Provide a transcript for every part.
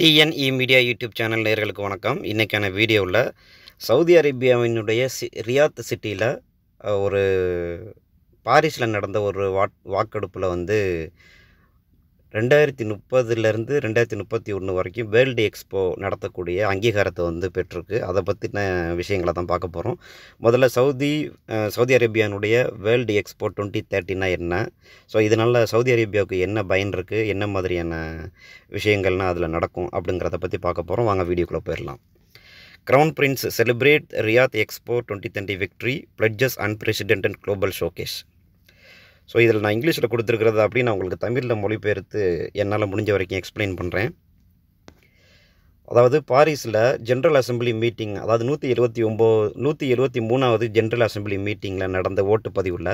TNE Media YouTube channel நேயர்களுக்கு வணக்கம் இன்னைக்கான வீடியோல சவுதி அரேபியாவினுடைய ரியாத் சிட்டில ஒரு பாரிஸ்ல நடந்த ஒரு வாக்கெடுப்புல வந்து 2030 ல இருந்து 2031 வரைக்கும் World Expo நடத்தக்கூடிய அங்கீகாரத்தை வந்து பெற்றிருக்கு அத பத்தின விஷயங்களை தான் பார்க்க போறோம் முதல்ல சவுதி அரேபியானுடைய World Expo 2030 னா என்ன சோ இதனால சவுதி அரேபியாவுக்கு என்ன பயன் இருக்கு என்ன மாதிரியான விஷயங்கள்னா அதுல நடக்கும் அப்படிங்கறத பத்தி பார்க்க போறோம் வாங்க வீடியோக்குள்ள போயிரலாம் Crown Prince celebrate Riyadh Expo 2030 victory pledges unprecedented global showcase So, this is English. I will explain Tamil. அதாவது பாரிஸ்ல ஜெனரல் அசெம்பிளி மீட்டிங் அதாவது 173வது ஜெனரல் அசெம்பிளி மீட்டிங்ல நடந்த ஓட்டு பதிவுல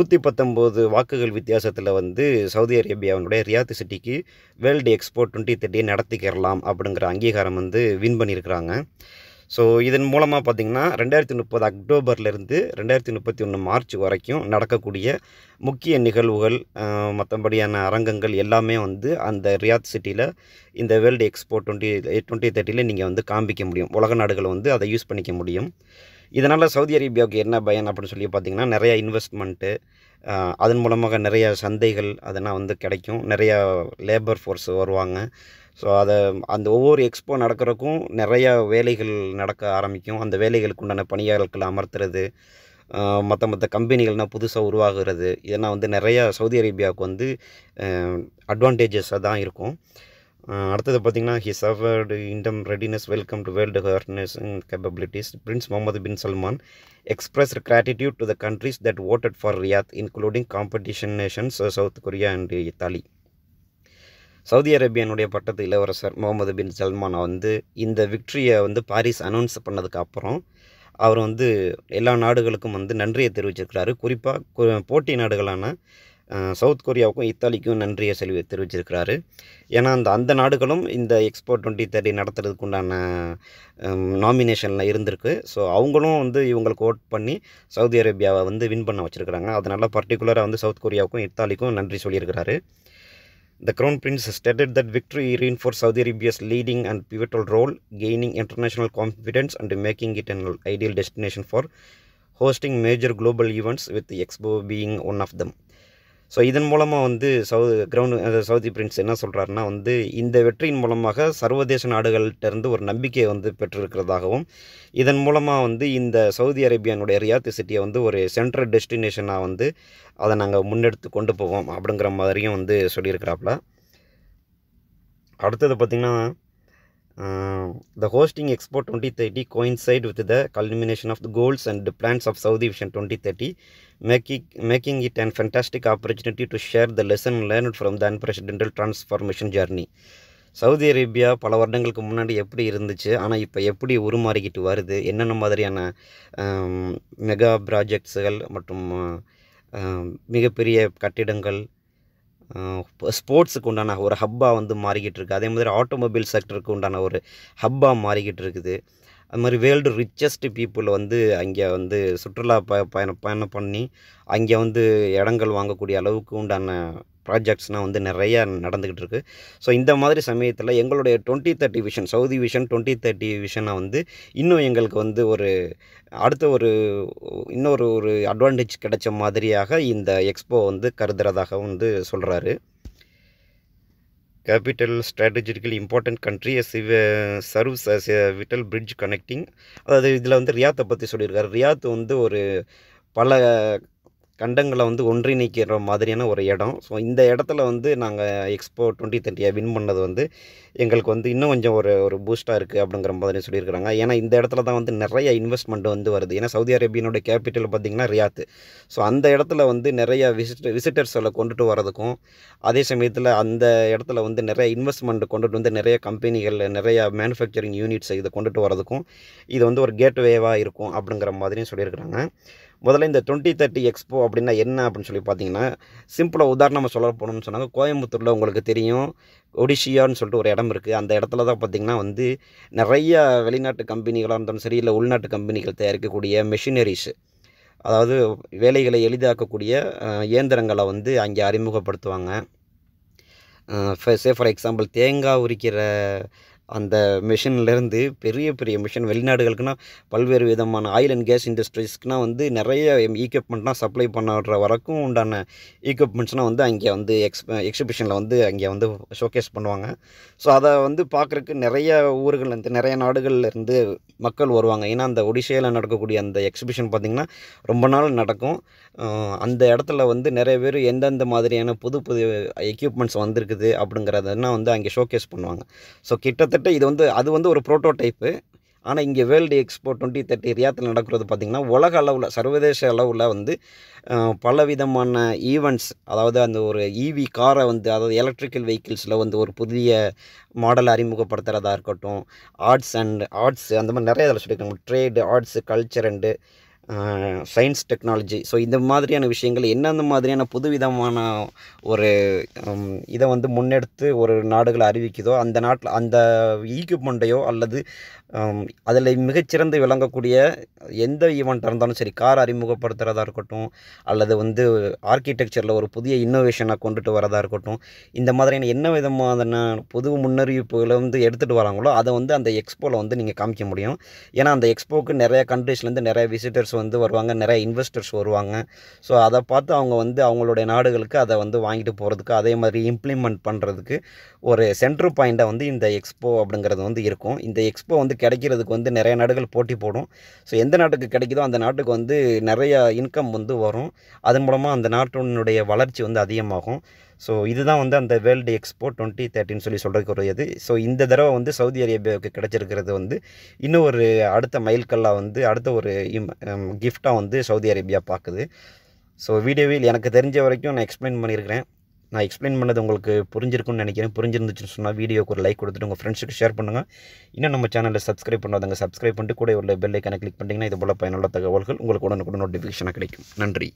119 வாக்குகள் வித்தியாசத்துல வந்து சவுதி அரேபியாவுடைய ரியாத் சிட்டிக்கு வேர்ல்ட் எக்ஸ்போ 2030 நடத்திக்கலாம் அப்படிங்கற அங்கீகாரம் வந்து வின் பண்ணிருக்காங்க சோ இதன் மூலமா பாத்தீங்கன்னா 2030 அக்டோபர்ல இருந்து 2031 மார்ச் வரைக்கும் நடக்கக்கூடிய முக்கிய நிகழ்வுகள் மத்தபடியான அரங்கங்கள் எல்லாமே வந்து அந்த ரியாத் சிட்டில இந்த வேர்ல்ட் எக்ஸ்போ 2030 ல நீங்க வந்து காண்பிக்க முடியும் உலக நாடுகள் வந்து அதை யூஸ் பண்ணிக்க முடியும் இதனால சவுதி அரேபியாவுக்கு என்ன பயன் அப்படி சொல்லி பாத்தீங்கன்னா நிறைய இன்வெஸ்ட்மென்ட் அதன் மூலமாக நிறைய சந்தைகள் அதனா வந்து கிடைக்கும் நிறைய லேபர் ஃபோர்ஸ் வருவாங்க சோ அத அந்த ஒவ்வொரு எக்ஸ்போ நடக்கறக்கும் நிறைய வேலைகள் நடக்க ஆரம்பிக்கும் அந்த வேலைகளுக்கு உண்டான பணியாளர்களை அமர்த்திறது மத்த கம்பெனிகள்னா புதுசா உருவாகிறது இதனா வந்து நிறைய சவுதி அரேபியாவுக்கு வந்து அட்வான்டேजेस தான் இருக்கும் அடுத்து பாத்தீங்கன்னா he suffered Indian readiness welcome to world harness and capabilities Prince Mohammed bin Salman expressed gratitude to the countries that voted for Riyadh including competition nations South Korea and Italy Saudi Arabia உடைய பட்டத்து இளவரசர் முஹம்மது பின் சல்மான் வந்து இந்த விக்டரியை வந்து Paris announce பண்ணதுக்கு அப்புறம் அவர் வந்து எல்லா நாடுகளுக்கும் வந்து நன்றியை தெரிவிச்சிருக்காரு குறிப்பா போட்டி நாடுகளான சவுத் கொரியாவுக்கும் இத்தாலிக்கும் நன்றியை தெரிவிச்சிருக்காரு ஏனா அந்த நாடுகளும் இந்த எக்ஸ்போ 2030 நடத்துறதுக்கு உண்டான நாமினேஷன்ல இருந்திருக்கு சோ அவங்களும் வந்து இவங்களுக்கு வோட் பண்ணி சவுதி அரேபியாவை வந்து வின் பண்ண வச்சிருக்காங்க அதனால பர்టిక్యులரா வந்து சவுத் கொரியாவுக்கும் இத்தாலிக்கும் நன்றி சொல்லியிருக்காரு The Crown Prince stated that victory reinforced Saudi Arabia's leading and pivotal role, gaining international confidence and making it an ideal destination for hosting major global events, with the Expo being one of them. So, இதன் மூலமா வந்து Saudi Prince என்ன சொல்றாருன்னா வந்து இந்த வெற்றியின் மூலமாக சர்வதேச நாடுகளிட்ட இருந்து ஒரு நம்பிக்கை வந்து பெற்றிருக்கிறதாகவும் இதன் மூலமா வந்து இந்த சவுதி அரேபியானுடைய ரியாத் சிட்டியை வந்து ஒரு சென்ட்ரல் டெஸ்டினேஷனா வந்து அத நாங்க முன்னெடுத்து கொண்டு போவோம் அப்படிங்கற மாதிரியும் வந்து சொல்லி இருக்காப்ல அடுத்து பாத்தீங்கன்னா the hosting Expo 2030 coincide with the culmination of the goals and the plans of Saudi Vision 2030, making it a fantastic opportunity to share the lesson learned from the unprecedented transformation journey. Saudi Arabia பல வருடங்களுக்கு முன்னாடி எப்படி இருந்துச்சு ஆனா இப்ப எப்படி உருமாறிக்கிட்டு வருது என்னென்ன மாதிரியான மெகா ப்ராஜெக்ட்ஸ்கள் மற்றும் மிகப்பெரிய கட்டிடங்கள் ஸ்போர்ட்ஸ்க்கு உண்டான ஒரு ஹப்பா வந்து மாறிக்கிட்டு இருக்கு அதே மாதிரி ஆட்டோமொபைல் செக்டருக்கு உண்டான ஒரு ஹப்பா மாறிக்கிட்டு இருக்குது அது மாதிரி வேர்ல்ட் ரிச்சஸ்ட் people வந்து அங்க வந்து சுற்றுலா பயணம் பண்ணி அங்க வந்து இடங்கள் வாங்க கூடிய அளவுக்கு உண்டான ப்ராஜெக்ட்ஸ்னா வந்து நிறைய நடந்துக்கிட்டு இருக்கு சோ இந்த மாதிரி சமயத்துல எங்களுடைய 2030 விஷன் சவுதி விஷன் 2030 விஷனை வந்து இன்னும் எங்களுக்கு வந்து ஒரு அடுத்த ஒரு இன்னொரு ஒரு அட்வான்டேஜ் கிடைச்ச மாதிரியாக இந்த எக்ஸ்போ வந்து கருதுறதாக வந்து சொல்றாரு Capital strategically important country serves as a vital bridge connecting அதாவது இதுல வந்து ரியாத் பத்தி சொல்லிருக்காரு ரியாத் வந்து ஒரு பல கண்டங்களை வந்து ஒன்றிணைக்கிற மாதிரியான ஒரு இடம் சோ இந்த இடத்துல வந்து நாங்க எக்ஸ்போ 2030 வின் பண்ணது வந்து எங்களுக்கு வந்து இன்னும் கொஞ்சம் ஒரு பூஸ்டா இருக்கு அப்படிங்கற மாதிரி சொல்லி இருக்காங்க ஏனா இந்த இடத்துல தான் வந்து நிறைய இன்வெஸ்ட்மென்ட் வந்து வருது ஏனா சவுதி அரேபியானோட கேபிட்டல் பாத்தீங்கன்னா ரியாத் சோ அந்த இடத்துல வந்து நிறைய விசிட்டர்ஸ்களை கொண்டுட்டு வரதுக்கும் அதே சமயத்துல அந்த இடத்துல வந்து நிறைய இன்வெஸ்ட்மென்ட் கொண்டுட்டு வந்து நிறைய கம்பெனிகள் நிறைய manufacturing யூனிட்ஸ் இத கொண்டுட்டு வரதுக்கும் இது வந்து ஒரு கேட்வேவா இருக்கும் அப்படிங்கற மாதிரியும் சொல்லி இருக்காங்க முதல்ல இந்த 2030 எக்ஸ்போ அப்படினா என்ன அப்படினு சொல்லி பாத்தீங்கன்னா சிம்பிளா உதாரணமா சொல்ல போறோம்னு சொன்னாங்க கோயம்புத்தூர்ல உங்களுக்கு தெரியும் ஒடிஷியான்னு சொல்லிட்டு ஒரு இடம் இருக்கு அந்த இடத்துல தான் பாத்தீங்கன்னா வந்து நிறைய வெளிநாட்டு கம்பெனிகளா இருந்தாலும் சரி இல்ல உள்நாட்டு கம்பெனிகள் தயாரிக்க கூடிய மெஷினரிஸ் அதாவது வேலைகளை எளிதாக்க கூடிய இயந்திரங்களை வந்து அங்க அறிமுகப்படுத்துவாங்க say for example தேங்காய் உரிக்கிற அந்த மெஷின்ல இருந்து பெரிய பெரிய மெஷின் வெளிநாடுகளுக்குனா பல்வேறு விதமான oil and gas industries-க்குனா வந்து நிறைய equipment-லாம் சப்ளை பண்ணற வரைக்கும் உண்டான equipments-னா வந்து அங்க வந்து எக்ஸிபிஷன்ல வந்து அங்க வந்து ஷோகேஸ் பண்ணுவாங்க சோ அத வந்து பார்க்கிறதுக்கு நிறைய ஊர்கள்ல இருந்து நிறைய நாடுகள்ல இருந்து மக்கள் வருவாங்க ஏனா அந்த ஒடிஷால நடக்கக்கூடிய அந்த எக்ஸிபிஷன் பாத்தீங்கன்னா ரொம்ப நாள் நடக்கும் அந்த இடத்துல வந்து நிறைய பேர் என்னென்ன மாதிரியான புது புது equipments வந்திருக்குது அப்படிங்கறதெல்லாம் வந்து அங்க ஷோகேஸ் பண்ணுவாங்க சோ கிட்ட இது வந்து அது வந்து ஒரு புரோட்டோடைப் ஆனா இங்க வேர்ல்ட் எக்ஸ்போ 2030 ரியாத்ல நடக்குது பாத்தீங்கன்னா உலக அளவுல சர்வதேச அளவுல வந்து பலவிதமான ஈவென்ட்ஸ் அதாவது அந்த ஒரு ஈவி காரை வந்து அதாவது எலக்ட்ரிக்கல் vehicles-ல வந்து ஒரு புதிய மாடல் அறிமுகப்படுத்துறதா இருக்கட்டும் ஆர்ட்ஸ் அந்த மாதிரி நிறைய இதெல்லாம் சொல்லிருக்காங்க trade arts culture and science technology so இந்த மாதிரியான விஷயங்கள் என்னென்ன மாதிரியான புதுவிதமான ஒரு இத வந்து முன்னெடுத்து ஒரு நாடுகளை அறிவிக்குதோ அந்த நாட்ல அந்த equipment-ஐயோ அல்லது அதிலே மிகச்சிறந்து விளங்கக்கூடிய எந்த ஈவென்ட் இருந்தாலும் சரி கார் அறிமுகப்படுத்துறதா இருக்கட்டும் அல்லது வந்து ஆர்க்கிடெக்சர்ல ஒரு புதிய இன்னோவேஷனை கொண்டுட்டு வரதா இருக்கட்டும் இந்த மாதிரியான என்ன விதமான புது முன்னறிவிப்புகளை வந்து எடுத்துட்டு வராங்களோ அத வந்து அந்த எக்ஸ்போல வந்து நீங்க காமிக்க முடியும் ஏனா அந்த எக்ஸ்போக்கு நிறைய countries-ல இருந்து நிறைய visitors வந்து வருவாங்க நிறைய இன்வெஸ்டர்ஸ் வருவாங்க சோ அத பார்த்து அவங்க வந்து அவங்களுடைய நாடுகளுக்கு அத வந்து வாங்கிட்டு போறதுக்கு அதே மாதிரி இம்ப்ளிமென்ட் பண்றதுக்கு ஒரு சென்டர் பாயிண்டா வந்து இந்த எக்ஸ்போ அப்படிங்கறது வந்து இருக்கும் இந்த எக்ஸ்போ வந்து கிடைக்கிறதுக்கு வந்து நிறைய நாடுகள் போட்டி போடும் சோ எந்த நாட்டுக்கு கிடைக்குதோ அந்த நாட்டுக்கு வந்து நிறைய இன்கம் வந்து வரும் அதன் மூலமா அந்த நாட்டினுடைய வளர்ச்சி வந்து அதிகமாகும் சோ இதுதான் வந்து அந்த வேர்ல்ட் எக்ஸ்போ 2030 சொல்லி சொல்றதுக்கு உரியது சோ இந்த தடவை வந்து சவுதி அரேபியாவுக்கு கிடைச்சிருக்கிறது வந்து இன்னும் ஒரு அடுத்த மைல்கல்லா வந்து அடுத்த ஒரு gift-ஆ வந்து சவுதி அரேபியா பாக்குது சோ வீடியோவில் எனக்கு தெரிஞ்ச வரைக்கும் நான் எக்ஸ்பிளைன் பண்ணியிருக்கேன் நான் எக்ஸ்பிளைன் பண்ணது உங்களுக்கு புரிஞ்சிருக்கும்னு நினைக்கிறேன் புரிஞ்சிருந்துச்சுன்னு சொன்னா வீடியோக்கு ஒரு லைக் கொடுத்துட்டு உங்க ஃப்ரெண்ட்ஸ்க்கு ஷேர் பண்ணுங்க இன்னும் நம்ம சேனலை சப்ஸ்கிரைப் பண்ணாதவங்க சப்ஸ்கிரைப் பண்ணிட்டு கூட உள்ள பெல் ஐகானை கிளிக் பண்ணீங்கன்னா இது போல பயனுள்ள தகவல்கள் உங்களுக்கு உடனுக்குடன் நோட்டிஃபிகேஷனா கிடைக்கும் நன்றி